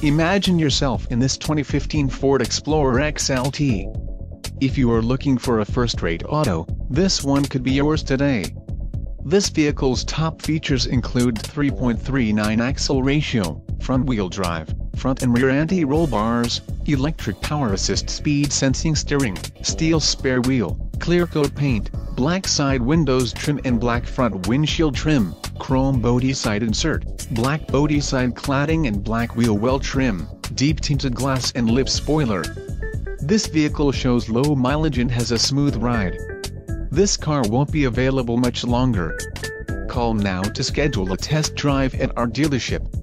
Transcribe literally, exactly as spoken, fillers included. Imagine yourself in this twenty fifteen Ford Explorer X L T. If you are looking for a first-rate auto, this one could be yours today. This vehicle's top features include three point three nine axle ratio, front-wheel drive, front and rear anti-roll bars, electric power assist speed sensing steering, steel spare wheel, clear coat paint, black side windows trim and black front windshield trim, chrome body side insert, black body side cladding and black wheel well trim, deep tinted glass and lip spoiler. This vehicle shows low mileage and has a smooth ride. This car won't be available much longer. Call now to schedule a test drive at our dealership.